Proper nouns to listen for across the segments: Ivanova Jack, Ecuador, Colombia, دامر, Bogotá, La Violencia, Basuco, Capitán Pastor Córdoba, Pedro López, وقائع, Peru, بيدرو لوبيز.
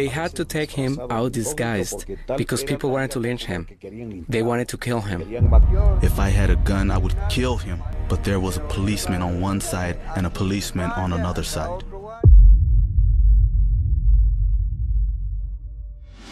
They had to take him out disguised because people wanted to lynch him. They wanted to kill him. If I had a gun, I would kill him. But there was a policeman on one side and a policeman on another side.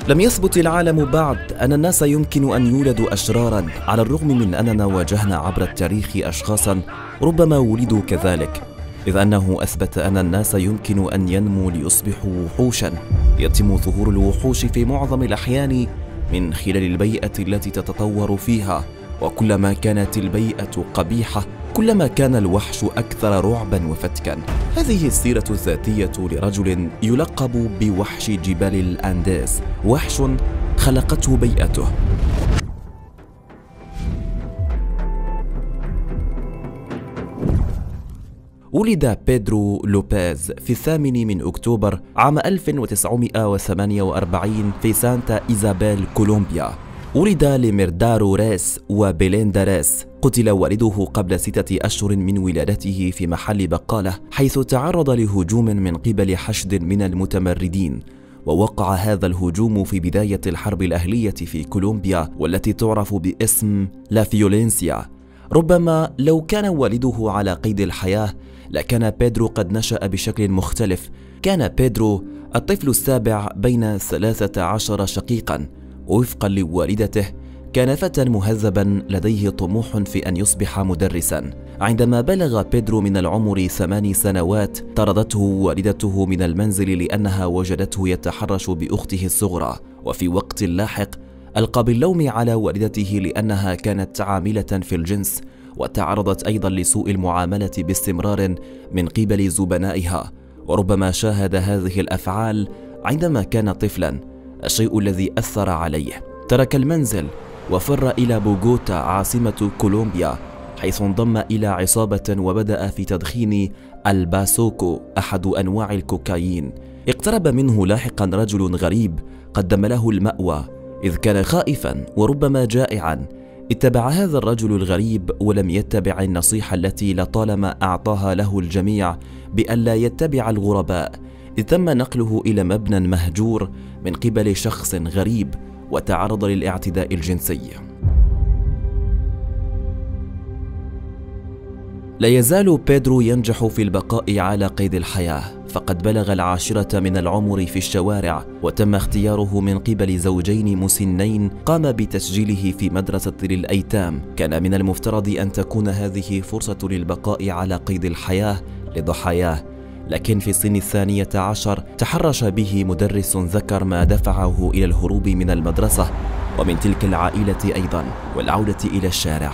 لم يثبت العالم بعد أن الناس يمكن أن يولدوا أشراراً، على الرغم من أننا واجهنا عبر التاريخ أشخاصاً ربما ولدوا كذلك، إذ أنه أثبت أن الناس يمكن أن ينمو ليصبحوا وحوشاً. يتم ظهور الوحوش في معظم الأحيان من خلال البيئة التي تتطور فيها، وكلما كانت البيئة قبيحة كلما كان الوحش أكثر رعباً وفتكاً. هذه السيرة الذاتية لرجل يلقب بوحش جبال الأنديز، وحش خلقته بيئته. ولد بيدرو لوبيز في 8 أكتوبر عام 1948 في سانتا إيزابيل، كولومبيا. ولد لميردارو ريس وبيليندا ريس. قتل والده قبل 6 أشهر من ولادته في محل بقالة، حيث تعرض لهجوم من قبل حشد من المتمردين. ووقع هذا الهجوم في بداية الحرب الأهلية في كولومبيا، والتي تعرف باسم لا فيولينسيا. ربما لو كان والده على قيد الحياة لكان بيدرو قد نشأ بشكل مختلف. كان بيدرو الطفل السابع بين 13 شقيقاً. ووفقاً لوالدته كان فتى مهذباً لديه طموح في أن يصبح مدرساً. عندما بلغ بيدرو من العمر 8 سنوات طردته والدته من المنزل لأنها وجدته يتحرش بأخته الصغرى. وفي وقت لاحق ألقى باللوم على والدته لأنها كانت عاملة في الجنس، وتعرضت أيضاً لسوء المعاملة باستمرار من قبل زبنائها. وربما شاهد هذه الأفعال عندما كان طفلاً، الشيء الذي أثر عليه. ترك المنزل وفر إلى بوغوتا عاصمة كولومبيا، حيث انضم إلى عصابة وبدأ في تدخين الباسوكو، أحد أنواع الكوكايين. اقترب منه لاحقاً رجل غريب قدم له المأوى، إذ كان خائفاً وربما جائعاً. اتبع هذا الرجل الغريب ولم يتبع النصيحة التي لطالما أعطاها له الجميع بألا يتبع الغرباء، إذ تم نقله إلى مبنى مهجور من قبل شخص غريب، وتعرض للاعتداء الجنسي. لا يزال بيدرو ينجح في البقاء على قيد الحياة، فقد بلغ 10 من العمر في الشوارع، وتم اختياره من قبل زوجين مسنين قام بتسجيله في مدرسة للأيتام. كان من المفترض أن تكون هذه فرصة للبقاء على قيد الحياة لضحاياه، لكن في سن 12 تحرش به مدرس ذكر، ما دفعه إلى الهروب من المدرسة ومن تلك العائلة أيضا، والعودة إلى الشارع.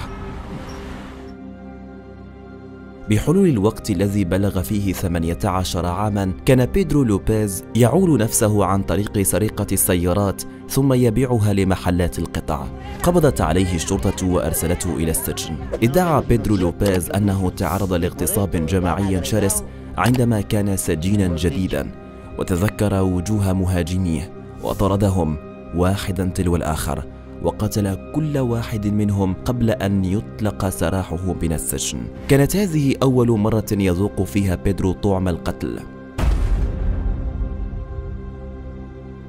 بحلول الوقت الذي بلغ فيه 18 عاما كان بيدرو لوبيز يعول نفسه عن طريق سرقة السيارات ثم يبيعها لمحلات القطع. قبضت عليه الشرطة وأرسلته إلى السجن. ادعى بيدرو لوبيز أنه تعرض لاغتصاب جماعي شرس عندما كان سجينا جديدا، وتذكر وجوه مهاجميه وطردهم واحدا تلو الآخر، وقتل كل واحد منهم قبل أن يطلق سراحه من السجن. كانت هذه أول مرة يذوق فيها بيدرو طعم القتل.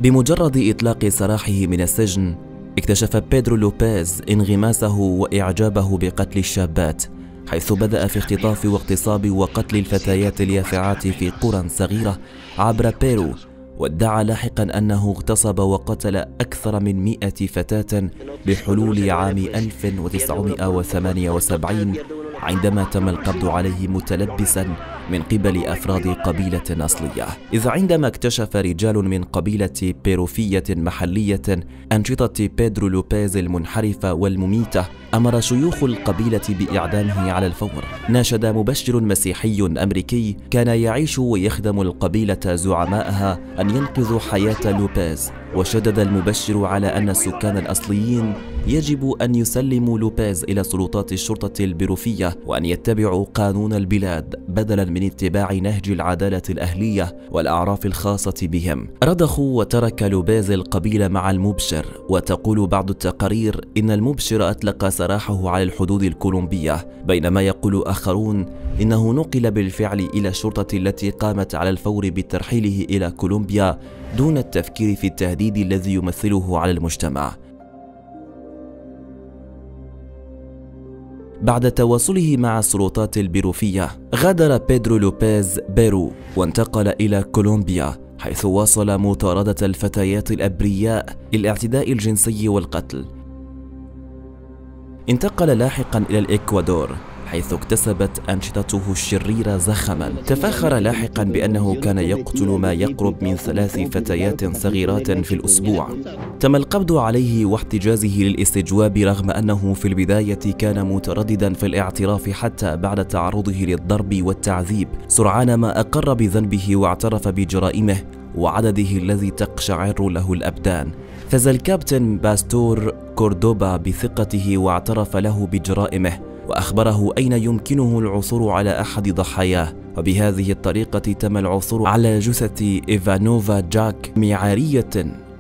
بمجرد إطلاق سراحه من السجن اكتشف بيدرو لوبيز انغماسه وإعجابه بقتل الشابات، حيث بدأ في اختطاف واغتصاب وقتل الفتيات اليافعات في قرى صغيرة عبر بيرو. وادعى لاحقا أنه اغتصب وقتل أكثر من 100 فتاة بحلول عام 1978، عندما تم القبض عليه متلبسا من قبل أفراد قبيلة أصلية. إذ عندما اكتشف رجال من قبيلة بيروفية محلية أنشطة بيدرو لوبيز المنحرفة والمميتة، أمر شيوخ القبيلة بإعدامه على الفور. ناشد مبشر مسيحي أمريكي كان يعيش ويخدم القبيلة زعماءها أن ينقذوا حياة لوبيز، وشدد المبشر على أن السكان الأصليين يجب أن يسلموا لوبيز إلى سلطات الشرطة البيروفية، وأن يتبعوا قانون البلاد بدلا من اتباع نهج العدالة الأهلية والأعراف الخاصة بهم. رضخوا وترك لوبيز القبيلة مع المبشر، وتقول بعض التقارير إن المبشر أطلق سراحه على الحدود الكولومبية، بينما يقول آخرون إنه نقل بالفعل إلى الشرطة التي قامت على الفور بترحيله إلى كولومبيا، دون التفكير في التهديد الذي يمثله على المجتمع. بعد تواصله مع السلطات البيروفية، غادر بيدرو لوبيز بيرو وانتقل إلى كولومبيا، حيث واصل مطاردة الفتيات الأبرياء للاعتداء الجنسي والقتل. انتقل لاحقا إلى الإكوادور، حيث اكتسبت أنشطته الشريرة زخما. تفاخر لاحقا بأنه كان يقتل ما يقرب من 3 فتيات صغيرات في الأسبوع. تم القبض عليه واحتجازه للاستجواب، رغم أنه في البداية كان مترددا في الاعتراف حتى بعد تعرضه للضرب والتعذيب. سرعان ما أقر بذنبه واعترف بجرائمه وعدده الذي تقشعر له الأبدان. فزى الكابتن باستور كوردوبا بثقته واعترف له بجرائمه، وأخبره أين يمكنه العثور على أحد ضحاياه. وبهذه الطريقة تم العثور على جثة إيفانوفا جاك، معارية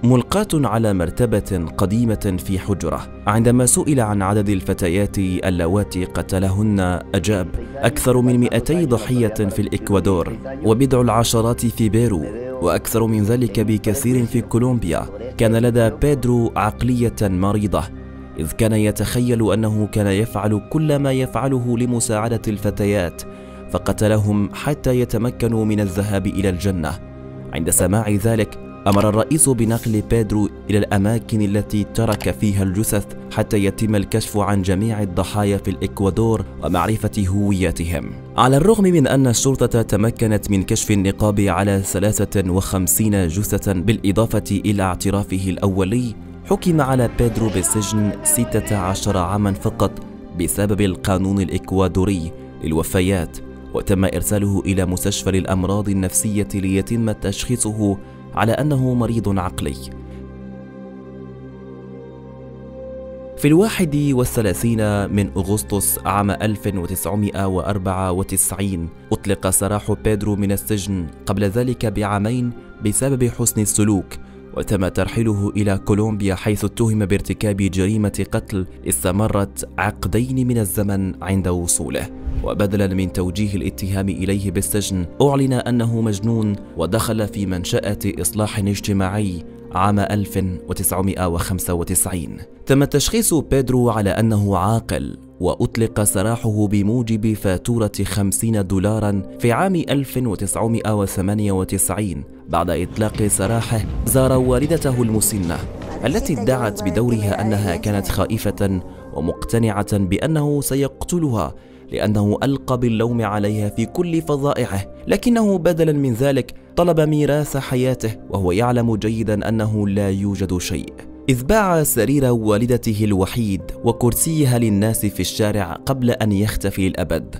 ملقاة على مرتبة قديمة في حجرة. عندما سئل عن عدد الفتيات اللواتي قتلهن، أجاب: أكثر من 200 ضحية في الإكوادور، وبضع العشرات في بيرو، وأكثر من ذلك بكثير في كولومبيا. كان لدى بيدرو عقلية مريضة، إذ كان يتخيل أنه كان يفعل كل ما يفعله لمساعدة الفتيات، فقتلهم حتى يتمكنوا من الذهاب إلى الجنة. عند سماع ذلك، أمر الرئيس بنقل بيدرو إلى الأماكن التي ترك فيها الجثث حتى يتم الكشف عن جميع الضحايا في الإكوادور ومعرفة هويتهم. على الرغم من أن الشرطة تمكنت من كشف النقاب على 53 جثثا بالإضافة إلى اعترافه الأولي، حكم على بيدرو بالسجن 16 عاما فقط بسبب القانون الإكوادوري للوفيات، وتم إرساله إلى مستشفى للأمراض النفسية ليتم تشخيصه على أنه مريض عقلي. في 31 من أغسطس عام 1994 أطلق سراح بيدرو من السجن، قبل ذلك ب2 عام بسبب حسن السلوك، وتم ترحيله إلى كولومبيا حيث اتهم بارتكاب جريمة قتل استمرت 2 عقدين من الزمن عند وصوله. وبدلا من توجيه الاتهام إليه بالسجن، أعلن أنه مجنون ودخل في منشأة إصلاح اجتماعي عام 1995. تم تشخيص بيدرو على أنه عاقل، وأطلق سراحه بموجب فاتورة $50 في عام 1998. بعد إطلاق سراحه، زار والدته المسنة التي ادعت بدورها أنها كانت خائفة ومقتنعة بأنه سيقتلها لأنه ألقى باللوم عليها في كل فظائعه، لكنه بدلا من ذلك طلب ميراث حياته وهو يعلم جيدا أنه لا يوجد شيء، إذ باع سرير والدته الوحيد وكرسيها للناس في الشارع قبل أن يختفي للأبد.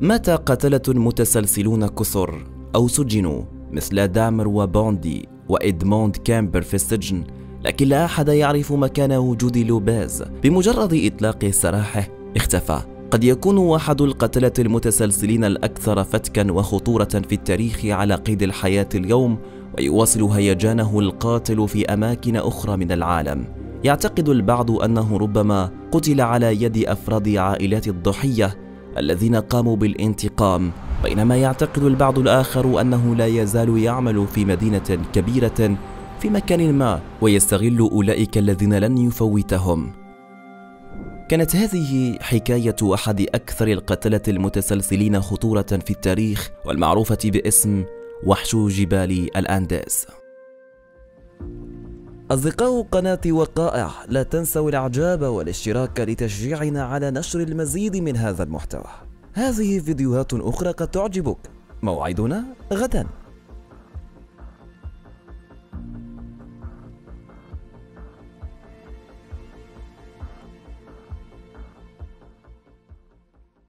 مات قتلة متسلسلون كثر أو سجنوا مثل دامر وبوندي وإدموند كامبر في السجن، لكن لا أحد يعرف مكان وجود لوبيز. بمجرد إطلاق سراحه اختفى. قد يكون أحد القتلة المتسلسلين الأكثر فتكا وخطورة في التاريخ على قيد الحياة اليوم، ويواصل هيجانه القاتل في أماكن أخرى من العالم. يعتقد البعض أنه ربما قتل على يد أفراد عائلات الضحية الذين قاموا بالانتقام، بينما يعتقد البعض الآخر أنه لا يزال يعمل في مدينة كبيرة في مكان ما، ويستغل أولئك الذين لن يفوتهم. كانت هذه حكاية أحد أكثر القتلة المتسلسلين خطورة في التاريخ، والمعروفة باسم وحش جبال الأنديز. أصدقاء قناة وقائع، لا تنسوا الإعجاب والاشتراك لتشجيعنا على نشر المزيد من هذا المحتوى. هذه فيديوهات أخرى قد تعجبك. موعدنا غدا.